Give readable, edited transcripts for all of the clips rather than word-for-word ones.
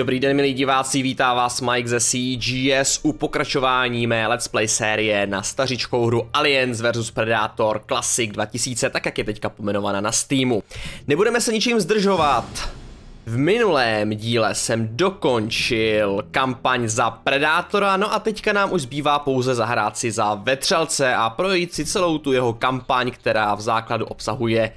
Dobrý den, milí diváci, vítá vás Mike ze CGS u pokračování mé Let's Play série na stařičkou hru Alliance vs Predator Classic 2000, tak jak je teďka pomenovaná na Steamu. Nebudeme se ničím zdržovat. V minulém díle jsem dokončil kampaň za Predátora, no a teďka nám už zbývá pouze zahrát si za Vetřelce a projít si celou tu jeho kampaň, která v základu obsahuje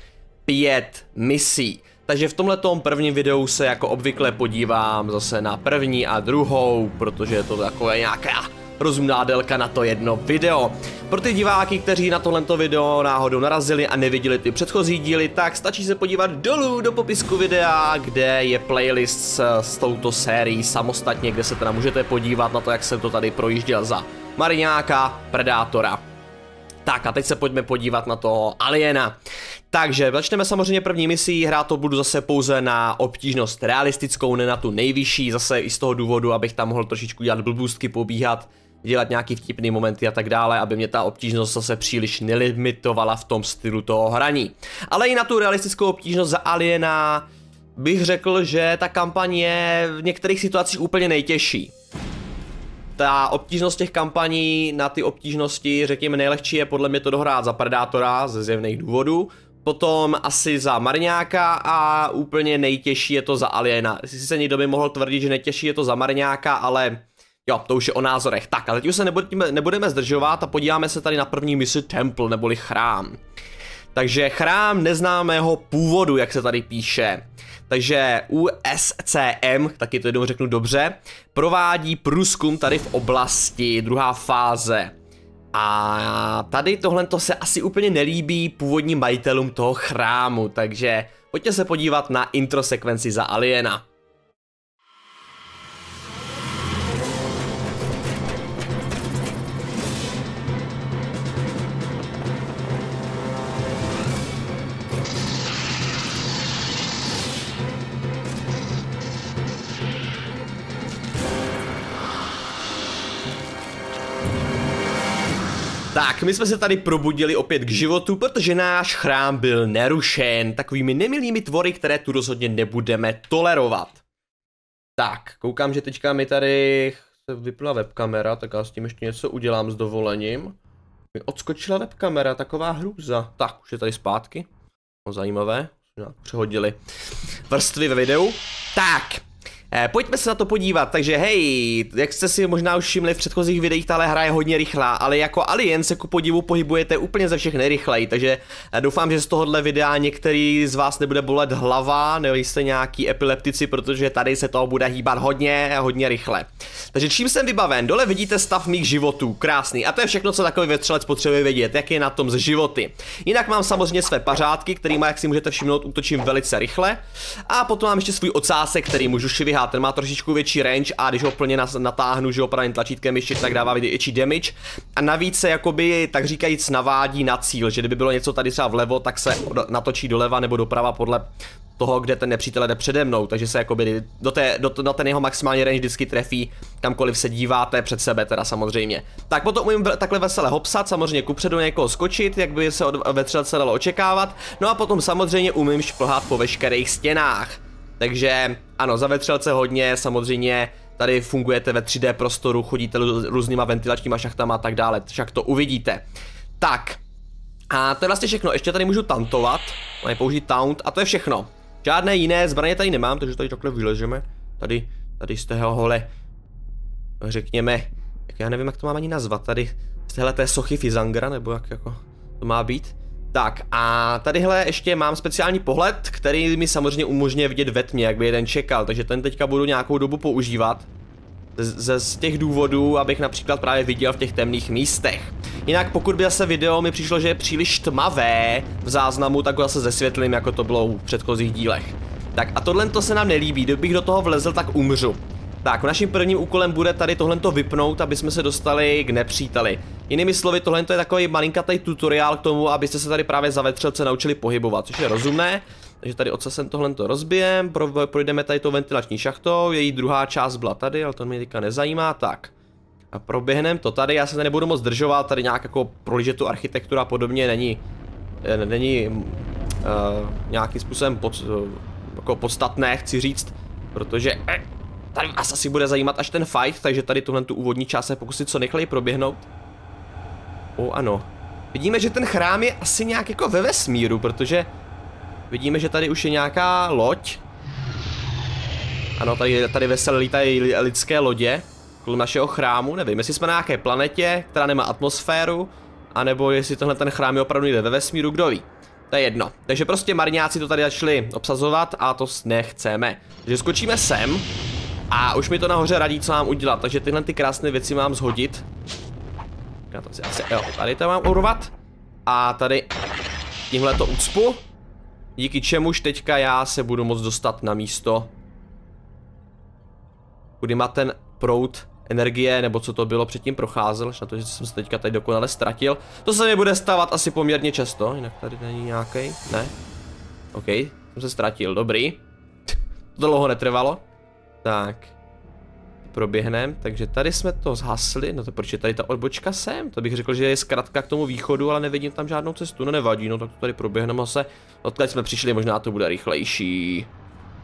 5 misí. Takže v tomhletom prvním videu se jako obvykle podívám zase na první a druhou, protože je to takové nějaká rozumná délka na to jedno video. Pro ty diváky, kteří na tohleto video náhodou narazili a neviděli ty předchozí díly, tak stačí se podívat dolů do popisku videa, kde je playlist s touto sérií samostatně, kde se teda můžete podívat na to, jak jsem to tady projížděl za Mariňáka, Predátora. Tak a teď se pojďme podívat na toho Aliena. Takže začneme samozřejmě první misí, hrát to budu zase pouze na obtížnost realistickou, ne na tu nejvyšší, zase i z toho důvodu, abych tam mohl trošičku dělat blbůstky, pobíhat, dělat nějaký vtipný momenty a tak dále, aby mě ta obtížnost zase příliš nelimitovala v tom stylu toho hraní. Ale i na tu realistickou obtížnost za Aliena bych řekl, že ta kampaň je v některých situacích úplně nejtěžší. Ta obtížnost těch kampaní na ty obtížnosti, řekněme, nejlehčí je podle mě to dohrát za Predátora ze zjevných důvodů, potom asi za Marňáka a úplně nejtěžší je to za Aliena. Jestli se někdo by mohl tvrdit, že nejtěžší je to za Marňáka, ale jo, to už je o názorech. Tak, ale teď už se nebudeme zdržovat a podíváme se tady na první misi Temple, neboli Chrám. Takže Chrám neznámého původu, jak se tady píše. Takže USCM, taky to jednou řeknu dobře, provádí průzkum tady v oblasti, druhá fáze. A tady tohle se asi úplně nelíbí původním majitelům toho chrámu, takže pojďte se podívat na intro sekvenci za Aliena. Tak, my jsme se tady probudili opět k životu, protože náš chrám byl nerušen takovými nemilými tvory, které tu rozhodně nebudeme tolerovat. Tak, koukám, že teďka mi tady se vypla webkamera, tak já s tím ještě něco udělám s dovolením. Mi odskočila webkamera, taková hrůza. Tak, už je tady zpátky. No, zajímavé, přehodili vrstvy ve videu. Tak. Pojďme se na to podívat, takže hej, jak jste si možná už všimli v předchozích videích, tahle hra je hodně rychlá, ale jako Alien se ku podivu pohybujete úplně ze všech nejrychleji, takže doufám, že z tohohle videa některý z vás nebude bolet hlava, nebo jste nějaký epileptici, protože tady se toho bude hýbat hodně rychle. Takže čím jsem vybaven? Dole vidíte stav mých životů, krásný, a to je všechno, co takový vetřelec potřebuje vědět, jak je na tom z životy. Jinak mám samozřejmě své pařádky, kterými, jak si můžete všimnout, útočím velice rychle, a potom mám ještě svůj ocásek, který můžu šivit. Ten má trošičku větší range a když ho plně natáhnu, že ho pravým tlačítkem ještě, tak dává větší damage. A navíc se jakoby, tak říkajíc, navádí na cíl, že kdyby bylo něco tady třeba vlevo, tak se natočí doleva nebo doprava podle toho, kde ten nepřítel jde přede mnou. Takže se jakoby na ten jeho maximální range vždycky trefí, kamkoliv se díváte před sebe teda samozřejmě. Tak potom umím takhle vesele hopsat, samozřejmě kupředu někoho skočit, jak by se od vetřelce dalo očekávat. No a potom samozřejmě umím šplhat po veškerých stěnách. Takže ano, za vetřelce hodně, samozřejmě tady fungujete ve 3D prostoru, chodíte různýma ventilačníma šachtama a tak dále, však to uvidíte. Tak, a to je vlastně všechno, ještě tady můžu tauntovat, mám použít taunt a to je všechno. Žádné jiné zbraně tady nemám, takže tady takhle vyležeme, tady z tohohle, řekněme, jak já nevím, jak to mám ani nazvat, tady z téhleté sochy Fizangra, nebo jak jako to má být. Tak a tadyhle ještě mám speciální pohled, který mi samozřejmě umožňuje vidět ve tmě, jak by jeden čekal, takže ten teďka budu nějakou dobu používat z těch důvodů, abych například právě viděl v těch temných místech. Jinak pokud by zase video mi přišlo, že je příliš tmavé v záznamu, tak ho zase zesvětlím, jako to bylo v předchozích dílech. Tak a tohle to se nám nelíbí, kdybych do toho vlezl, tak umřu. Tak, naším prvním úkolem bude tady tohleto vypnout, aby jsme se dostali k nepříteli. Jinými slovy, tohle je takový malinkatý tutoriál k tomu, abyste se tady právě za vetřelce naučili pohybovat, což je rozumné. Takže tady ocasem tohleto rozbijem, projdeme tady tou ventilační šachtou, její druhá část byla tady, ale to mě teďka nezajímá, tak. A proběhneme to tady, já se tady nebudu moc zdržovat, tady nějak jako prolížet tu architekturu a podobně není nějakým způsobem podstatné, chci říct, protože Tady vás asi bude zajímat až ten fight, takže tady tuhle tu úvodní část se pokusit co nejrychleji proběhnout. O ano. Vidíme, že ten chrám je asi nějak jako ve vesmíru, protože vidíme, že tady už je nějaká loď. Ano, tady veselé lítají lidské lodě kolem našeho chrámu. Nevím, jestli jsme na nějaké planetě, která nemá atmosféru, anebo jestli tenhle ten chrám je opravdu jde ve vesmíru, kdo ví. To je jedno. Takže prostě marňáci to tady začali obsazovat a to nechceme. Takže skočíme sem a už mi to nahoře radí, co mám udělat. Takže tyhle ty krásné věci mám zhodit. Já to si asi, jo, tady to mám urvat. A tady tímhle to ucpu. Díky čemuž teďka já se budu moct dostat na místo, kudy má ten proud energie, nebo co to bylo, předtím procházel, až na to, že jsem se teďka tady dokonale ztratil. To se mi bude stávat asi poměrně často, jinak tady není nějaký, ne? OK, jsem se ztratil, dobrý. To dlouho netrvalo. Tak. Proběhnem, takže tady jsme to zhasli, no to proč je tady ta odbočka sem? To bych řekl, že je zkratka k tomu východu, ale nevidím tam žádnou cestu, no nevadí, no tak to tady proběhneme se. Odkud jsme přišli, možná to bude rychlejší.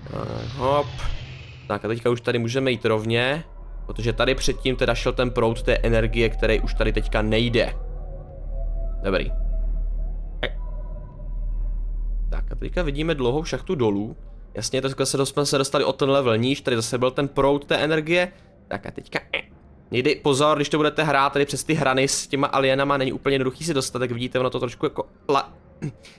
Tak, hop. Tak a teďka už tady můžeme jít rovně, protože tady předtím teda šel ten proud té energie, který už tady teďka nejde. Dobrý. Tak a teďka vidíme dlouhou šachtu dolů. Jasně, tak jsme se dostali od tenhle vlníž, tady zase byl ten proud té energie. Tak a teďka někdy pozor, když to budete hrát tady přes ty hrany s těma alienama, není úplně jednoduchý si dostat, tak vidíte, ono to trošku jako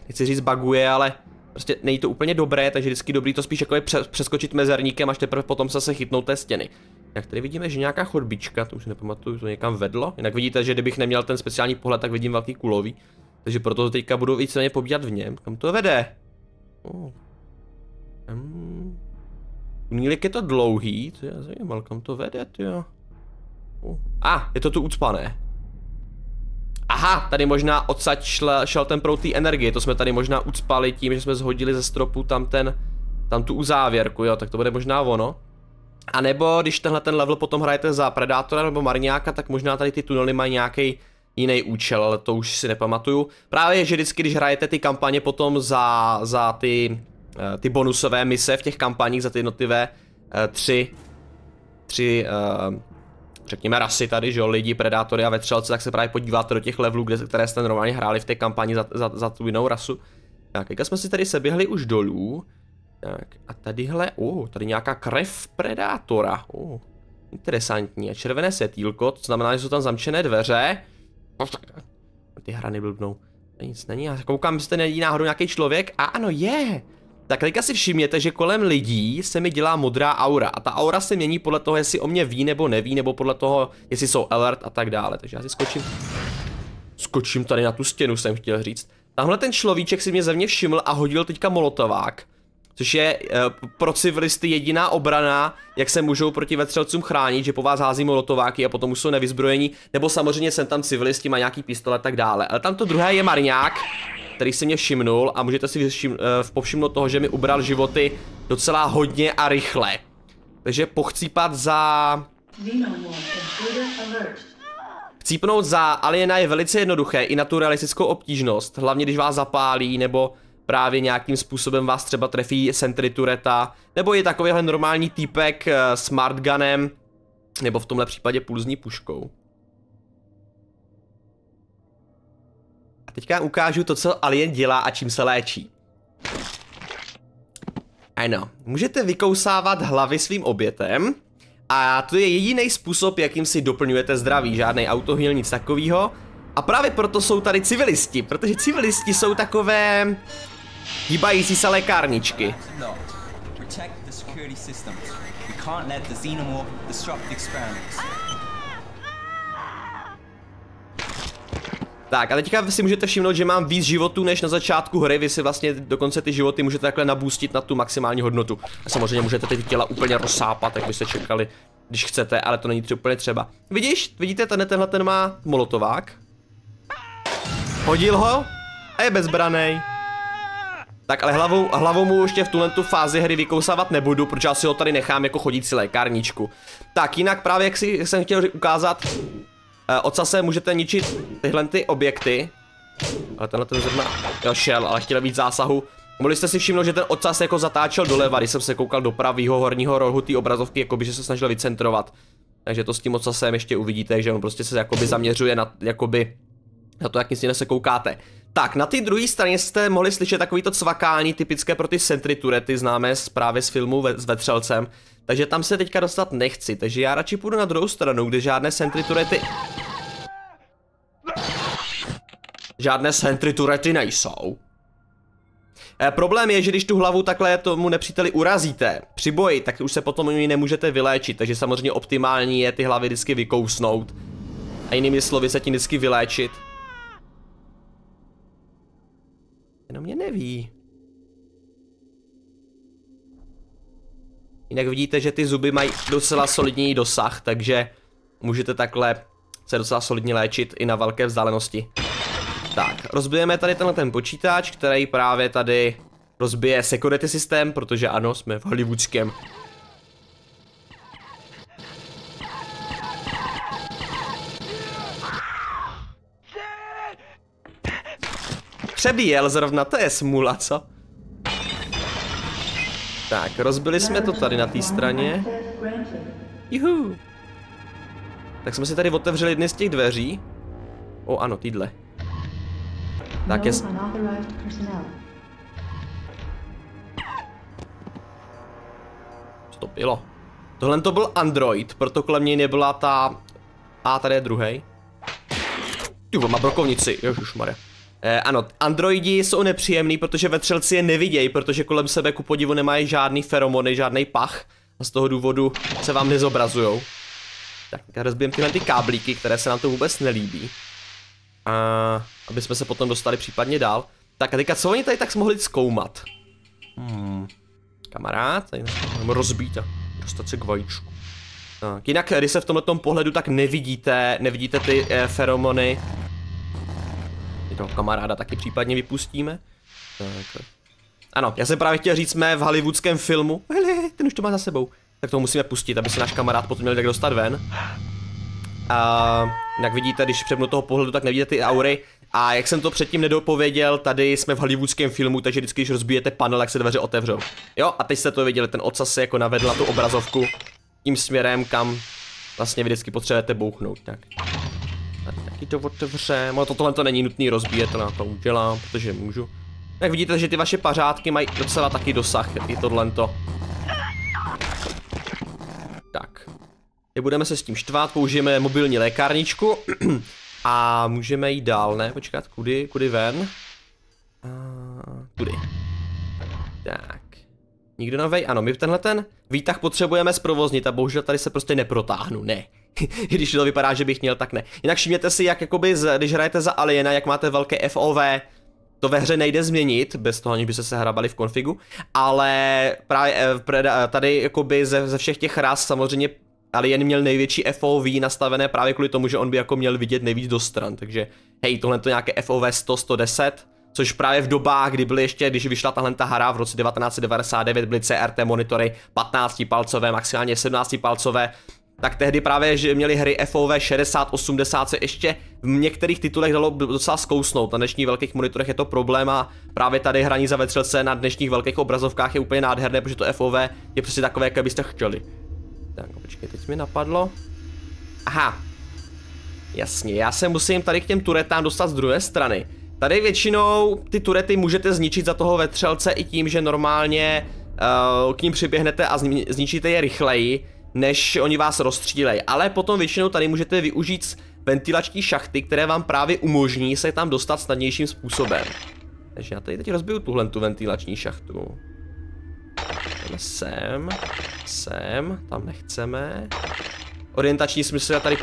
nechci říct baguje, ale prostě není to úplně dobré, takže vždycky dobrý to spíš jako je přeskočit mezerníkem, až teprve potom se chytnout té stěny. Jak tady vidíme, že nějaká chodbička, to už nepamatuju, to někam vedlo. Jinak vidíte, že kdybych neměl ten speciální pohled, tak vidím velký kulový. Takže proto teďka budu víceméně pobíhat v něm. Kam to vede? Tunílek je to dlouhý, to já zajímal, kam to vede, tyjo. Je to tu ucpané. Aha, tady možná odsaď šel ten proud té energie, to jsme tady možná ucpali tím, že jsme zhodili ze stropu tam tu uzávěrku, jo, tak to bude možná ono. A nebo když tenhle ten level potom hrajete za Predátora nebo Marňáka, tak možná tady ty tunely mají nějaký jiný účel, ale to už si nepamatuju. Právě, že vždycky, když hrajete ty kampaně potom za ty bonusové mise v těch kampaních za ty jednotlivé tři řekněme rasy tady, že jo, lidi, predátory a vetřelce, tak se právě podíváte do těch levelů, které jste normálně hráli v té kampani za tu jinou rasu. Tak, teďka jsme si tady seběhli už dolů. Tak, a tadyhle, tady nějaká krev predátora, interesantní. A červené světýlko, to znamená, že jsou tam zamčené dveře. Ty hrany blbnou. Nic není, já koukám, jestli není náhodou nějaký člověk. A ano, je! Tak teďka si všimněte, že kolem lidí se mi dělá modrá aura a ta aura se mění podle toho, jestli o mě ví nebo neví, nebo podle toho, jestli jsou alert a tak dále. Takže já si skočím tady na tu stěnu, jsem chtěl říct. Tamhle ten človíček si mě ze mě všiml a hodil teďka molotovák, což je pro civilisty jediná obrana, jak se můžou proti vetřelcům chránit, že po vás hází molotováky a potom už jsou nevyzbrojení, nebo samozřejmě sem tam civilisti mají nějaký pistole a tak dále. Ale tam to druhé je marňák, který si mě všimnul a můžete si povšimnout toho, že mi ubral životy docela hodně a rychle. Takže pochcípat za... Chcípnout za aliena je velice jednoduché i na tu realistickou obtížnost, hlavně když vás zapálí nebo právě nějakým způsobem vás třeba trefí sentry tureta, nebo je takovýhle normální týpek s martgunem, nebo v tomhle případě pulzní puškou. A teďka vám ukážu to, co alien dělá a čím se léčí. Ano, můžete vykousávat hlavy svým obětem a to je jediný způsob, jakým si doplňujete zdraví, žádný autoheal, nic takovýho. A právě proto jsou tady civilisti, protože civilisti jsou takové hýbající se lékárničky. Tak a teďka si můžete všimnout, že mám víc životů než na začátku hry, vy si vlastně dokonce ty životy můžete takhle nabůstit na tu maximální hodnotu. A samozřejmě můžete ty těla úplně rozsápat, jak byste čekali, když chcete, ale to není úplně třeba. Vidíte, tenhle má molotovák. Hodil ho a je bezbranej. Tak ale hlavou mu ještě v tuhle fázi hry vykousávat nebudu, protože já si ho tady nechám jako chodící lékárničku. Tak jinak právě jak jsem chtěl ukázat, ocase můžete ničit tyhle ty objekty. Ale tenhle zrovna šel, ale chtěl víc zásahu. Mohli jste si všimnout, že ten ocas jako zatáčel doleva, když jsem se koukal do pravýho horního rohu té obrazovky, jakoby že se snažil vycentrovat. Takže to s tím ocasem ještě uvidíte, že on prostě se jakoby zaměřuje na, jakoby, na to, jak nic jiného se koukáte. Tak, na té druhé straně jste mohli slyšet takovýto cvakání typické pro ty sentry turety, známé právě z filmu s vetřelcem. Takže tam se teďka dostat nechci, takže já radši půjdu na druhou stranu, kde žádné sentry turety... Žádné sentry turety nejsou. Problém je, že když tu hlavu takhle tomu nepříteli urazíte při boji, tak už se potom ji nemůžete vyléčit, takže samozřejmě optimální je ty hlavy vždycky vykousnout. A jinými slovy se tím vždycky vyléčit. Jenom mě neví. Jinak vidíte, že ty zuby mají docela solidní dosah, takže můžete takhle se docela solidně léčit i na velké vzdálenosti. Tak, rozbijeme tady tenhle ten počítač, který právě tady rozbije security systém, protože ano, jsme v hollywoodském. Přebíjel zrovna, to je smůla, co? Tak, rozbili jsme to tady na té straně. Juhu. Tak jsme si tady otevřeli jedny z těch dveří. O ano, týdle. Tak je... Co to bylo? Tohle to byl Android, proto kolem něj nebyla ta... A tady je druhej. Tyvo, má brokovnici, ježišmarja. Ano, androidi jsou nepříjemný, protože vetřelci je nevidějí, protože kolem sebe ku podivu nemají žádný feromony, žádný pach. A z toho důvodu se vám nezobrazujou. Tak, rozbijeme tyhle ty káblíky, které se nám to vůbec nelíbí. A aby jsme se potom dostali případně dál. Tak a teďka, co oni tady tak mohli zkoumat? Kamarád, tady můžeme rozbít a dostat se k vajíčku. Tak, jinak, když se v tomto pohledu tak nevidíte ty feromony. Toho kamaráda taky případně vypustíme. Tak. Ano, já jsem právě chtěl říct, jsme v hollywoodském filmu. Hele, ten už to má za sebou. Tak to musíme pustit, aby se náš kamarád potom měl tak dostat ven. A jak vidíte, když přepnu toho pohledu, tak nevidíte ty aury. A jak jsem to předtím nedopověděl, tady jsme v hollywoodském filmu, takže vždycky, když rozbijete panel, jak se dveře otevřou. Jo, a teď jste to viděli, ten ocas se jako navedl na tu obrazovku tím směrem, kam vlastně vždycky potřebujete bouchnout. Tak. Taky to otevře, no tohle to není nutný rozbíjet, to na to udělám, protože můžu. Tak vidíte, že ty vaše pařádky mají docela taky dosah, i tohle to. Tak. Nebudeme se s tím štvát, použijeme mobilní lékárničku. A můžeme jít dál, ne? Počkat, kudy ven? A, kudy. Tak. Nikdo novej? Ano, my tenhle ten výtah potřebujeme zprovoznit a bohužel tady se prostě neprotáhnu, ne. Když to vypadá, že bych měl, tak ne. Jinak všimněte si, jak jakoby, když hrajete za Aliena, jak máte velké FOV, to ve hře nejde změnit, bez toho, aniž by se hrabali v konfigu, ale právě tady jakoby ze všech těch ras samozřejmě Alien měl největší FOV nastavené právě kvůli tomu, že on by jako měl vidět nejvíc do stran, takže hej, tohle to nějaké FOV 100, 110, což právě v dobách, kdy byly ještě, když vyšla tahle ta hra v roce 1999, byly CRT monitory 15 palcové, maximálně 17 palcové, tak tehdy právě, že měli hry FOV 60, 80 se ještě v některých titulech dalo docela zkousnout. Na dnešních velkých monitorech je to problém a právě tady hraní za vetřelce na dnešních velkých obrazovkách je úplně nádherné, protože to FOV je přesně takové, jaké byste chtěli. Tak, počkej, teď mi napadlo. Aha. Jasně, já se musím tady k těm turetám dostat z druhé strany. Tady většinou ty turety můžete zničit za toho vetřelce i tím, že normálně k ním přiběhnete a zničíte je rychleji, než oni vás rozstřílej, ale potom většinou tady můžete využít ventilační šachty, které vám právě umožní se tam dostat snadnějším způsobem. Takže já tady teď rozbiju tuhle tu ventilační šachtu. Sem, tam nechceme. Orientační smysl je tady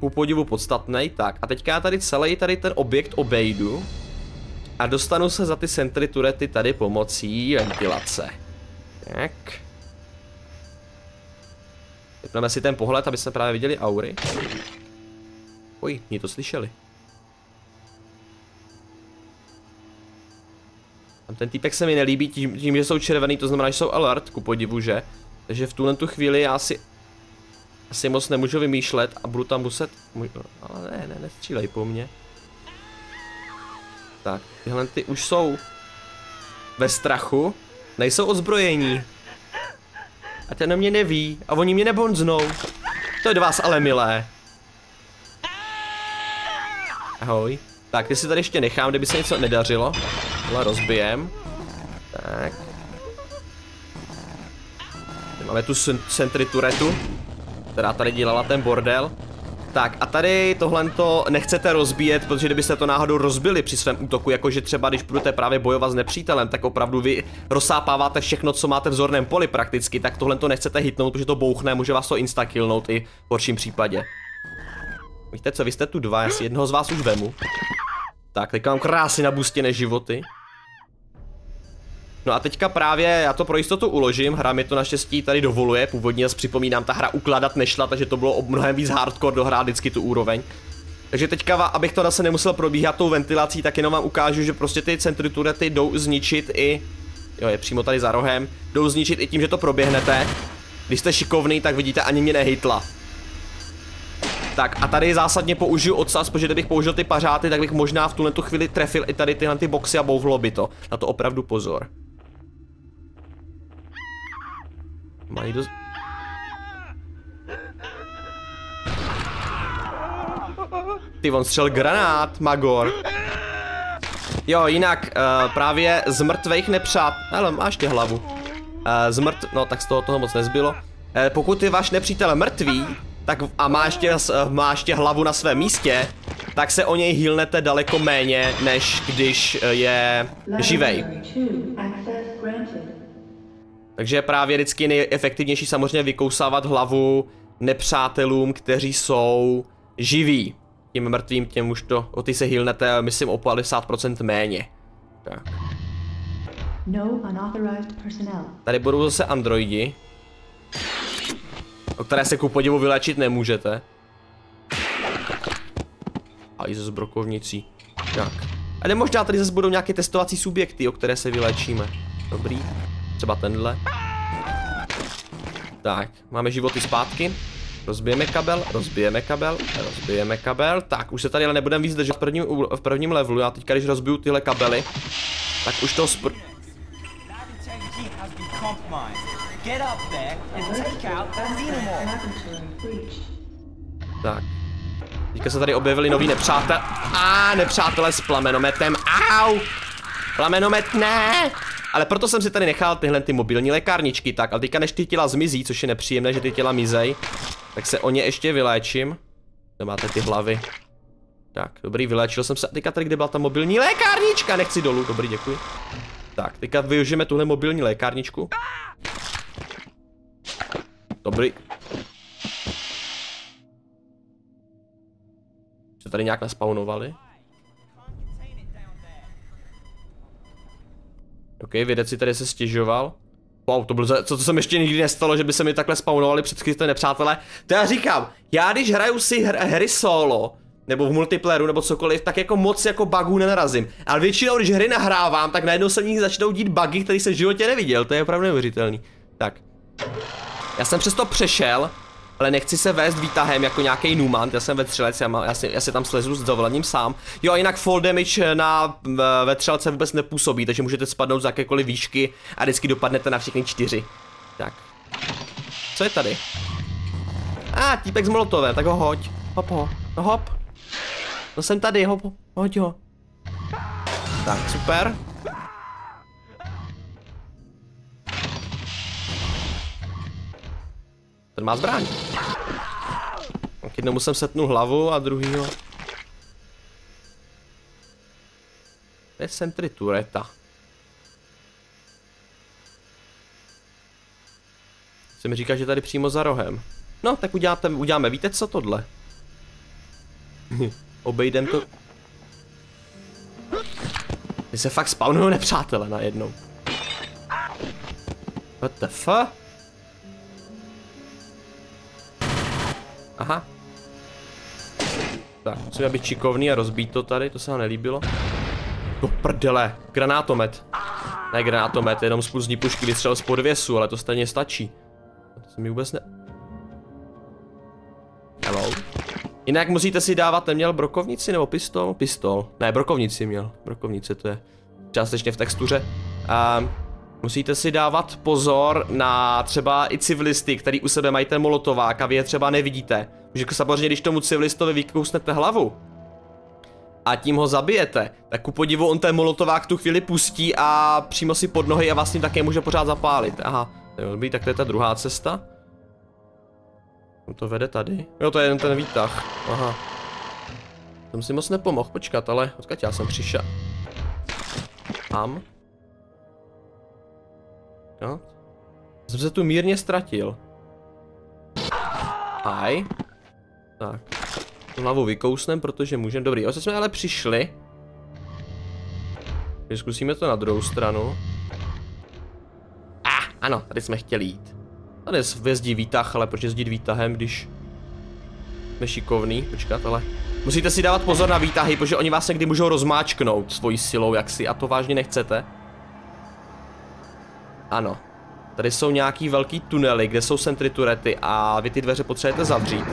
ku podivu podstatnej, tak a teďka já tady celý tady ten objekt obejdu a dostanu se za ty sentry turety tady pomocí ventilace. Tak. Vypneme si ten pohled, aby jsme právě viděli aury. Oj, mě to slyšeli. Tam ten týpek se mi nelíbí tím, že jsou červený, to znamená, že jsou alert, ku podivu, že? Takže v tuhle tu chvíli já asi moc nemůžu vymýšlet a budu tam muset... Ale ne, nestřílej po mně. Tak, tyhle ty už jsou... ve strachu, nejsou ozbrojení. A ten mě neví a oni mě nebonznou. To je do vás ale milé. Ahoj. Tak, ty si tady ještě nechám, kdyby se něco nedařilo. Tohle rozbijem. Tak. Tady máme tu sentry turetu, která tady dělala ten bordel. Tak a tady tohleto nechcete rozbíjet, protože kdybyste to náhodou rozbili při svém útoku, jakože třeba když budete právě bojovat s nepřítelem, tak opravdu vy rozsápáváte všechno, co máte v zorném poli prakticky, tak tohleto nechcete hitnout, protože to bouchne, může vás to instakillnout i v horším případě. Víte co, vy jste tu dva, já si jednoho z vás už vemu. Tak, teďka mám krásně nabustěné životy. No a teďka právě já to pro jistotu uložím, hra mi to naštěstí tady dovoluje, původně si připomínám, ta hra ukládat nešla, takže to bylo mnohem víc hardcore dohrát vždycky tu úroveň. Takže teďka, abych to zase nemusel probíhat tou ventilací, tak jenom vám ukážu, že prostě ty centriturety jdou zničit i, jo je přímo tady za rohem, jdou zničit i tím, že to proběhnete. Když jste šikovný, tak vidíte, ani mě nehitla. Tak a tady zásadně použiju odsaz, protože kdybych použil ty pařáty, tak bych možná v tuhle chvíli trefil i tady tyhle ty boxy a bouchlo by to. Na to opravdu pozor. Mají dost... Ty, on střel granát, Magor. Jo, jinak právě z mrtvejch nepřát... Hele, máš tě hlavu. No tak z toho moc nezbylo. Pokud je váš nepřítel mrtvý, tak a má ještě hlavu na svém místě, tak se o něj healnete daleko méně, než když je živej. Takže právě vždycky nejefektivnější samozřejmě vykousávat hlavu nepřátelům, kteří jsou živí. Těm mrtvým, těm už to, o ty se healnete, myslím, o 50% méně. Tak. Tady budou zase androidi, o které se ku podivu vyléčit nemůžete. A i ze zbrokovnicí. Tak. Ale možná tady zase budou nějaké testovací subjekty, o které se vyléčíme. Dobrý. Třeba tenhle. Tak, máme životy zpátky. Rozbijeme kabel, rozbijeme kabel, rozbijeme kabel. Tak, už se tady ale nebudeme víc držet v prvním levelu. Já teďka, když rozbiju tyhle kabely, tak už to Tak. Teďka se tady objevili noví nepřátelé. A nepřátelé s plamenometem. Au! Plamenomet ne! Ale proto jsem si tady nechal tyhle ty mobilní lékárničky, tak, ale teďka než ty těla zmizí, což je nepříjemné, že ty těla mizej, tak se o ně ještě vyléčím. Kde máte ty hlavy? Tak, dobrý, vyléčil jsem se. A teďka tady, kde byla ta mobilní lékárnička? Nechci dolů, dobrý, děkuji. Tak, teďka využijeme tuhle mobilní lékárničku. Dobrý. Se tady nějak naspawnovali. OK, vědec si tady se stěžoval. Wow, to bylo co se mi ještě nikdy nestalo, že by se mi takhle spawnovali předchozí nepřátelé. To já říkám, já když hraju si hry solo, nebo v multiplayeru, nebo cokoliv, tak jako moc jako bugů nenarazím. Ale většinou, když hry nahrávám, tak najednou se v nich začnou dít bugy, které jsem v životě neviděl, to je opravdu neuvěřitelný. Tak. Já jsem přesto přešel, ale nechci se vést výtahem jako nějaký numant, já jsem vetřelec, já si tam slezu s dovolením sám. Jo a jinak fall damage na vetřelce vůbec nepůsobí, takže můžete spadnout z jakékoliv výšky a vždycky dopadnete na všechny čtyři. Tak. Co je tady? A típek s molotovem, tak ho hoď. Hop ho, no hop. No jsem tady, hop, hoď ho. Tak, super. Ten má zbraň. K jednomu jsem setnul hlavu a druhýho. To je sentry tureta. Se mi říká, že tady přímo za rohem. No, tak uděláme. Víte co tohle? Obejdem to. Ty se fakt spawnují nepřátelé najednou. What the fuck? Aha. Tak, musím být šikovný a rozbít to tady, to se nám nelíbilo. Do prdele, granátomet. Ne granátomet, jenom spustní pušky vystřel z podvěsu, ale to stejně stačí. To se mi vůbec ne... Hello. Jinak musíte si dávat, neměl brokovnici nebo pistol? Pistol. Ne, brokovnici měl, brokovnice to je. Částečně v textuře. Musíte si dávat pozor na třeba i civilisty, který u sebe mají ten molotovák a vy je třeba nevidíte. Protože samozřejmě, když tomu civilistovi vykousnete hlavu a tím ho zabijete, tak ku podivu on ten molotovák tu chvíli pustí a přímo si pod nohy a vás tím také může pořád zapálit. Aha, tak to je ta druhá cesta. To vede tady. Jo, to je jen ten výtah. Aha. Tam si moc nepomohl, počkat, ale odkud já jsem přišel? Tam. No. Jsem se tu mírně ztratil. Aj. Tak. Hlavu vykousnem, protože můžeme. Dobrý, o co jsme ale přišli. Zkusíme to na druhou stranu. Ano, tady jsme chtěli jít. Tady jezdí výtah, ale proč jezdit výtahem, když... Jsme šikovný, počkat, ale... Musíte si dávat pozor na výtahy, protože oni vás někdy můžou rozmáčknout svojí silou jaksi a to vážně nechcete. Ano. Tady jsou nějaký velký tunely, kde jsou sentryturety a vy ty dveře potřebujete zavřít.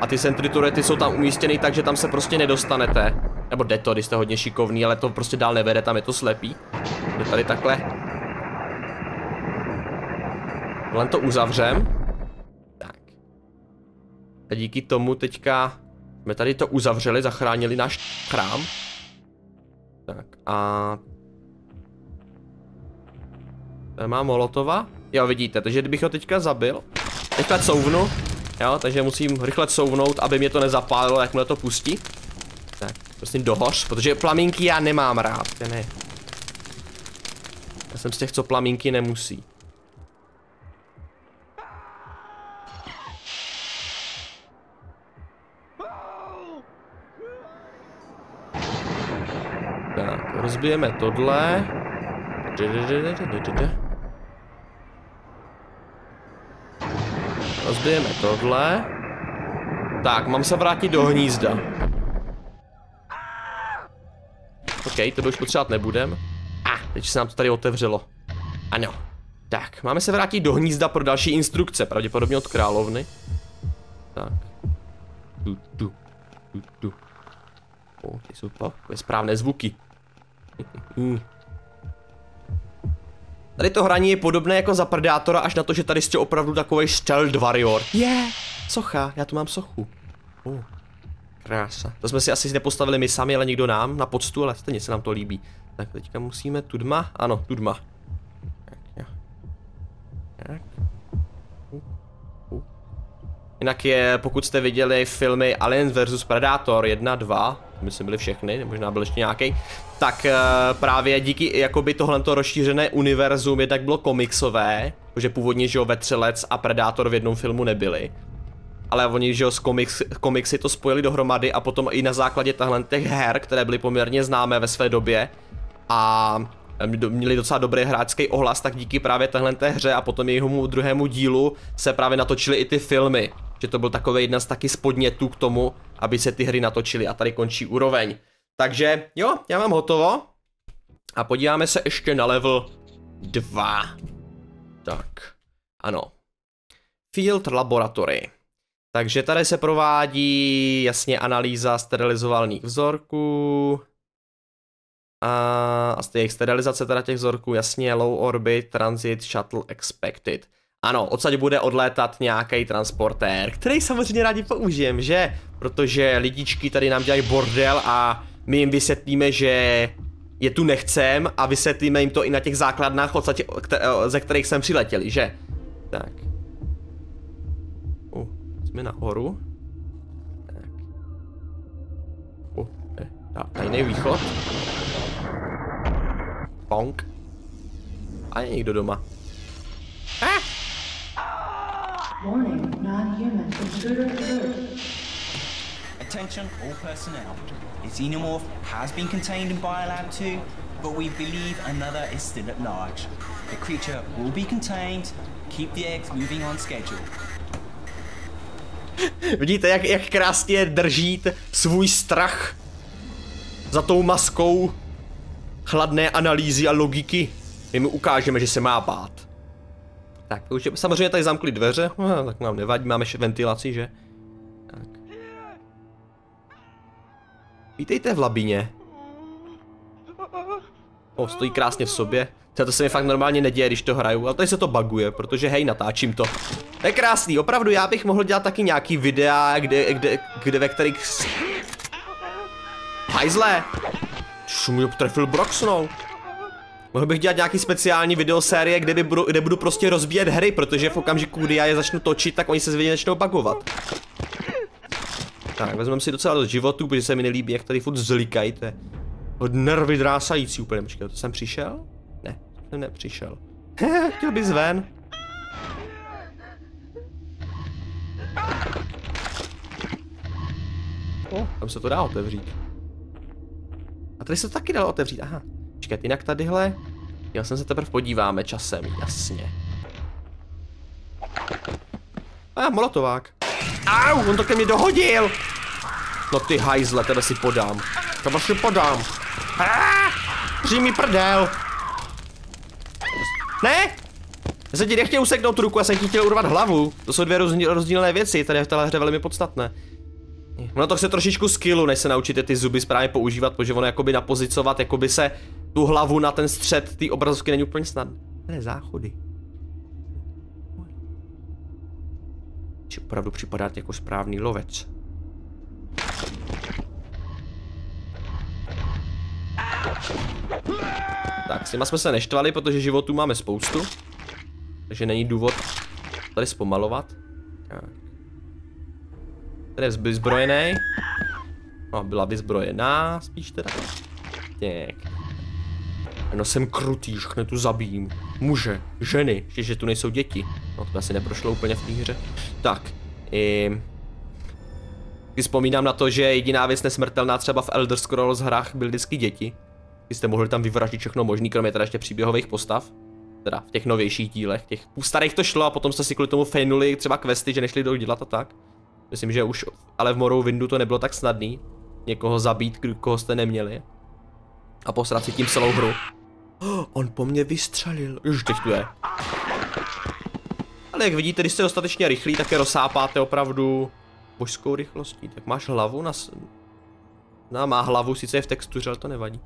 A ty sentryturety jsou tam umístěny tak, že tam se prostě nedostanete. Nebo jde to, když jste hodně šikovný, ale to prostě dál nevede, tam je to slepý. Je tady takhle. Len to uzavřem. Tak. A díky tomu teďka jsme tady to uzavřeli, zachránili náš chrám. Tak a... Tady má molotova. Jo, vidíte, takže kdybych ho teďka zabil. Rychle couvnu. Jo, takže musím rychle couvnout, aby mě to nezapálilo, jakmile to pustí. Tak, prostě dohoř, protože plamínky já nemám rád. Ne. Já jsem z těch, co plamínky nemusí. Tak, rozbijeme tohle. Rozbijeme tohle. Tak, mám se vrátit do hnízda. OK, to už potřebovat nebudem. Teď se nám to tady otevřelo. Ano. Tak, máme se vrátit do hnízda pro další instrukce, pravděpodobně od královny. Tak. O, ty jsou takové správné zvuky. Tady to hraní je podobné jako za Predátora, až na to, že tady jste opravdu takovej stealth warrior. Socha, já tu mám sochu. Krása. To jsme si asi nepostavili my sami, ale někdo nám na poctu, ale stejně se nám to líbí. Tak teďka musíme tudma, ano, tudma. Tak. Jinak je, pokud jste viděli filmy Alliance vs Predator 1, 2, myslím byly všechny, možná byl ještě nějaký, tak právě díky jakoby tohleto rozšířené univerzum jednak bylo komiksové, protože původně, že jo, Vetřelec a Predátor v jednom filmu nebyli. Ale oni, že jo, komiksy to spojili dohromady a potom i na základě těch her, které byly poměrně známé ve své době a měli docela dobrý hráčský ohlas, tak díky právě téhleté hře a potom jejímu druhému dílu se právě natočily i ty filmy. Že to byl takový jedna z taky podnětů k tomu, aby se ty hry natočily a tady končí úroveň. Takže jo, já mám hotovo. A podíváme se ještě na level 2. Tak, ano. Field Laboratory. Takže tady se provádí jasně analýza sterilizovaných vzorků. A z těch sterilizace teda těch vzorků, jasně, low orbit, transit, shuttle expected. Ano, odsaď bude odlétat nějaký transportér, který samozřejmě rádi použijem, že? Protože lidičky tady nám dělají bordel a my jim vysvětlíme, že je tu nechcem a vysvětlíme jim to i na těch základnách, ze kterých jsem přiletěli, že? Tak. Jsme nahoru. Tak. Tajný východ. Pong. A je někdo doma. Attention all personnel. The xenomorph has been contained in Biolab 2, but we believe another is still at large. The creature will be contained. Keep the eggs moving on schedule. Vidíte, jak krásně drží svůj strach za tou maskou chladné analýzy a logiky. My mu ukážeme, že se má bát. Tak, už je, samozřejmě tady zamkli dveře, tak nám nevadí, máme ventilaci, že? Tak. Vítejte v labině. O, stojí krásně v sobě. To se mi fakt normálně neděje, když to hraju, ale tady se to buguje, protože hej, natáčím to. To je krásný, opravdu já bych mohl dělat taky nějaký videa, ve kterých... Hajzle! Mě trefil Broxnou. Mohl bych dělat nějaký speciální videosérie, kde budu prostě rozbíjet hry, protože v okamžiku, kdy já je začnu točit, tak oni se zvědně začnou bugovat. Tak, vezmeme si docela dost životů, protože se mi nelíbí, jak tady furt zlíkají, to je od nervy drásající úplně. Počkej, to jsem přišel? Ne, jsem nepřišel. Chtěl bys ven? O, tam se to dá otevřít. A tady se to taky dalo otevřít, aha. Počkat, jinak tadyhle, já jsem se teprve podíváme časem, jasně. A molotovák. Au, on to ke mně dohodil! No ty hajzle, tebe si podám. Tebe si podám. Přijmi prdel. Ne? Já jsem ti nechtěl useknout ruku, já jsem ti chtěl urvat hlavu. To jsou dvě rozdílné věci, tady v téhle hře velmi podstatné. No to chce trošičku skillu, než se naučíte ty zuby správně používat, protože ono jakoby napozicovat, jakoby se tu hlavu na ten střed ty obrazovky není úplně snadné. Ne, záchody. Či opravdu připadat jako správný lovec. Tak, s těma jsme se neštvali, protože životů máme spoustu. Takže není důvod tady zpomalovat. Tak. Tady je vyzbrojený. No, byla vyzbrojená spíš teda. Tak. No jsem krutý, všechny tu zabijím. Muže, ženy, ještě, že tu nejsou děti. No to asi neprošlo úplně v té hře. Tak. Vzpomínám na to, že jediná věc nesmrtelná třeba v Elder Scrolls hrách byly vždycky děti. Vy jste mohli tam vyvraždit všechno možný, kromě teda ještě příběhových postav. Teda v těch novějších dílech. Těch starých to šlo a potom jste si kvůli tomu fejnuli třeba questy, že nešli dodělat a tak. Myslím, že už, ale v Morrowindu to nebylo tak snadný. Někoho zabít, koho jste neměli. A posrat si tím celou hru. Oh, on po mně vystřelil. Už teď tu je. Ale jak vidíte, když jste dostatečně rychlí, tak je rozsápáte opravdu božskou rychlostí. Tak máš hlavu na... No, má hlavu, sice je v textuře, ale to nevadí.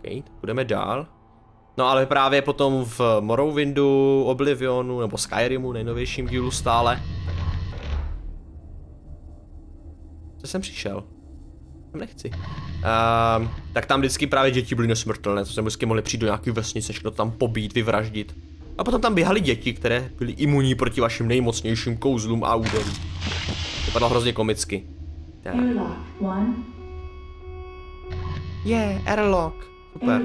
Okay, budeme dál. No ale právě potom v Morrowindu, Oblivionu nebo Skyrimu, nejnovějším dílu stále. Co jsem přišel? Nechci. Tak tam vždycky právě děti byly nesmrtelné, to se vždycky mohli přijít do nějaký vesnice, všechno tam pobít, vyvraždit. A potom tam běhali děti, které byly imunní proti vašim nejmocnějším kouzlům a úderům. Vypadalo hrozně komicky. Tak. Yeah, airlock. Super.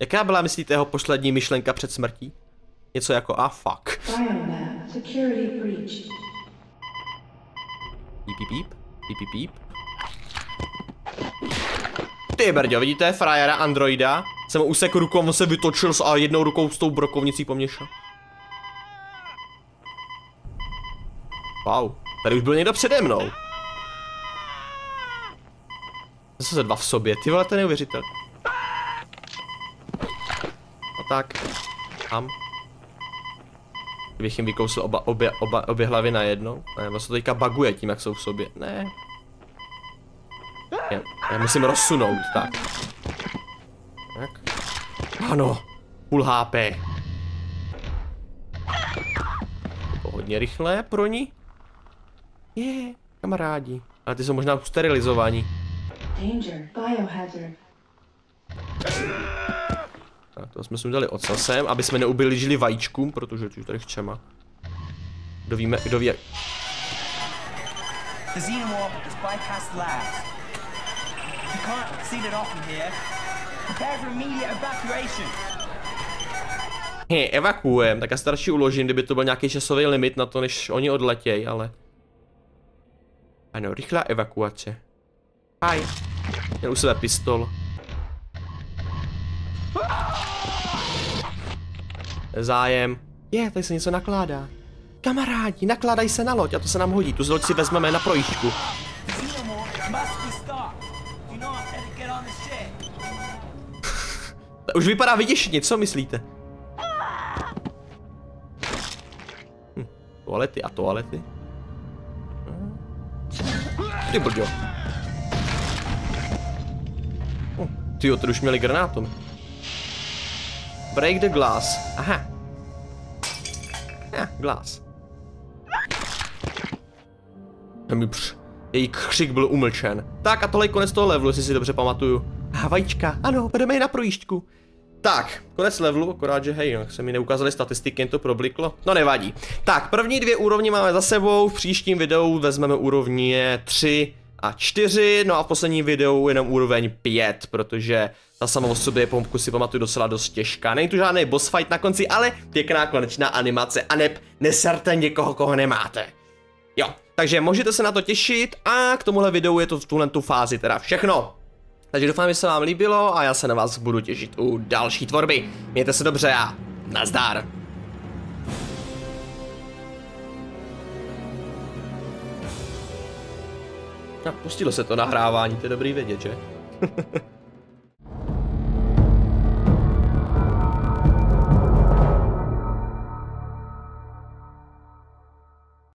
Jaká byla, myslíte, jeho poslední myšlenka před smrtí? Něco jako a fuck. Píp, píp, píp, píp. Ty brďo, vidíte? Frajera, androida. Jsem úsek rukou, on se vytočil a jednou rukou s tou brokovnicí poměšel. Wow, tady už byl někdo přede mnou. Zase se dva v sobě, ty vole, to je neuvěřitel. A tak, tam. Kdybych jim vykousil obě hlavy najednou. Ne, vlastně to teďka buguje tím, jak jsou v sobě. Ne. Já musím rozsunout, tak. Tak. Ano, půl HP. To hodně rychlé pro ní. Je, kamarádi. Ale ty jsou možná sterilizovaní. Tak, to jsme sundali ocasem, aby jsme neublížili vajíčkům, protože to už tady chceme. Kdo ví jak... Hej, evakuujeme, tak já starší uložím, kdyby to byl nějaký časový limit na to, než oni odletějí, ale... Ano, rychlá evakuace. Hi. Měl u sebe pistol. Zájem. Je, tady se něco nakládá. Kamarádi, nakládají se na loď a to se nám hodí. Tu z loď si vezmeme na projížďku. Už vypadá vyděšeně, co myslíte? Toalety a toalety. Ty brďo. Tyjo, tady už měli granátom. Break the glass. Aha. Glass. Její křik byl umlčen. Tak a tohle je konec toho levelu, jestli si dobře pamatuju. Havajíčka, ano, budeme ji na projížďku. Tak, konec levelu, akorát, že hej, se mi neukázaly statistiky, jen to probliklo. No nevadí. Tak, první dvě úrovně máme za sebou, v příštím videu vezmeme úrovně 3 a 4, no a v posledním videu jenom úroveň 5, protože ta sama o sobě je, pokud si pamatuju, docela dost těžká. Není tu žádný boss fight na konci, ale pěkná konečná animace, aneb neserte někoho, koho nemáte. Jo, takže můžete se na to těšit a k tomuhle videu je to v tuhle fázi teda všechno. Takže doufám, že se vám líbilo a já se na vás budu těšit u další tvorby. Mějte se dobře a nazdar. Pustilo se to nahrávání, to je dobrý vědět, že?